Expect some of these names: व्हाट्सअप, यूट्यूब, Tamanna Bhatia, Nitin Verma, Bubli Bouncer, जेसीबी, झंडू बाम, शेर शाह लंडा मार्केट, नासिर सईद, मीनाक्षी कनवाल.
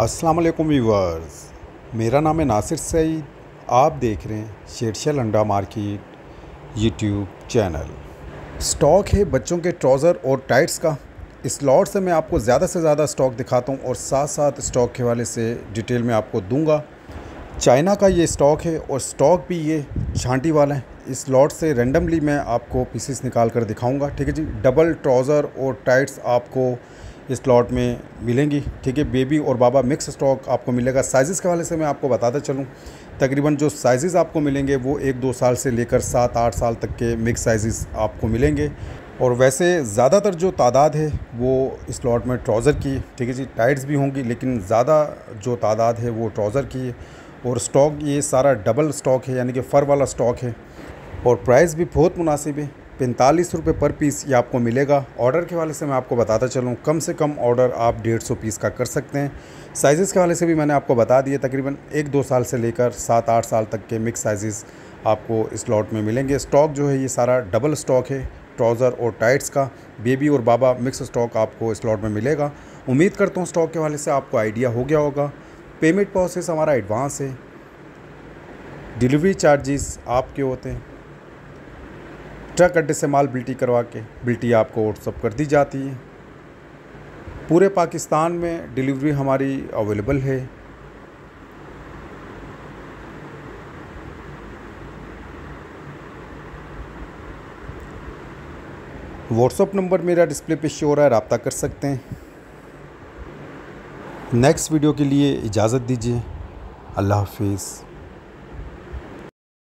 अस्सलाम वालेकुम व्यूअर्स, मेरा नाम है नासिर सईद। आप देख रहे हैं शेर शाह लंडा मार्केट यूट्यूब channel. Stock है बच्चों के ट्राउज़र और टाइट्स का। इस लॉट से मैं आपको ज़्यादा से ज़्यादा स्टॉक दिखाता हूँ और साथ साथ स्टॉक के हवाले से डिटेल में आपको दूंगा। चाइना का ये स्टॉक है और स्टॉक भी ये झांटी वाला है। इस लॉट से रेंडमली मैं आपको पीसेस निकाल कर दिखाऊँगा, ठीक है जी। डबल ट्राउज़र और टाइट्स आपको इस लॉट में मिलेंगी, ठीक है। बेबी और बाबा मिक्स स्टॉक आपको मिलेगा। साइज़ के हवाले से मैं आपको बताता चलूँ, तकरीबन जो साइज़ आपको मिलेंगे वो 1-2 साल से लेकर 7-8 साल तक के मिक्स साइज़ आपको मिलेंगे। और वैसे ज़्यादातर जो तादाद है वो इस लॉट में ट्राउज़र की, ठीक है जी। टाइट्स भी होंगी लेकिन ज़्यादा जो तादाद है वो ट्राउज़र की है। और स्टॉक ये सारा डबल स्टॉक है, यानी कि फ़र वाला स्टॉक है। और प्राइस भी बहुत मुनासिब है, 45 रुपये पर पीस ये आपको मिलेगा। ऑर्डर के हवाले से मैं आपको बताता चलूँ, कम से कम ऑर्डर आप 150 पीस का कर सकते हैं। साइज़ के हवाले से भी मैंने आपको बता दिए, तकरीबन 1-2 साल से लेकर 7-8 साल तक के मिक्स साइज़ आपको इस लॉट में मिलेंगे। स्टॉक जो है ये सारा डबल स्टॉक है ट्राउज़र और टाइट्स का। बेबी और बाबा मिक्स स्टॉक आपको इस लॉट में मिलेगा। उम्मीद करता हूँ स्टॉक के हवाले से आपको आइडिया हो गया होगा। पेमेंट प्रोसेस हमारा एडवांस है, डिलीवरी चार्जेस आपके होते हैं। ट्रक अड्डे से माल बिल्टी करवा के बिल्टी आपको व्हाट्सअप कर दी जाती है। पूरे पाकिस्तान में डिलीवरी हमारी अवेलेबल है। व्हाट्सअप नंबर मेरा डिस्प्ले पे शो हो रहा है, राब्ता कर सकते हैं। नेक्स्ट वीडियो के लिए इजाज़त दीजिए। अल्लाह हाफिज़।